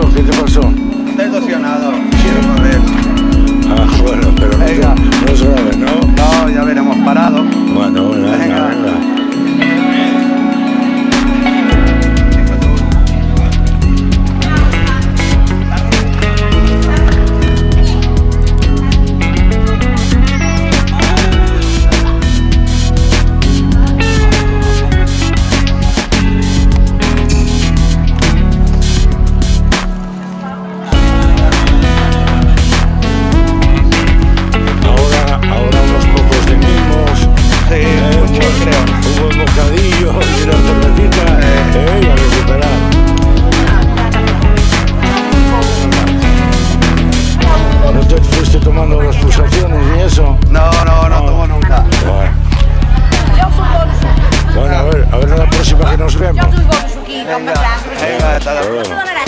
pasó? ¿Qué te pasó? Estoy emocionado, quiero correr. Ah, bueno, pero no es grave, ¿no? No, ya veremos, parado. Bueno, venga. Bueno, a ver en la próxima que nos vemos. Venga, hasta la próxima.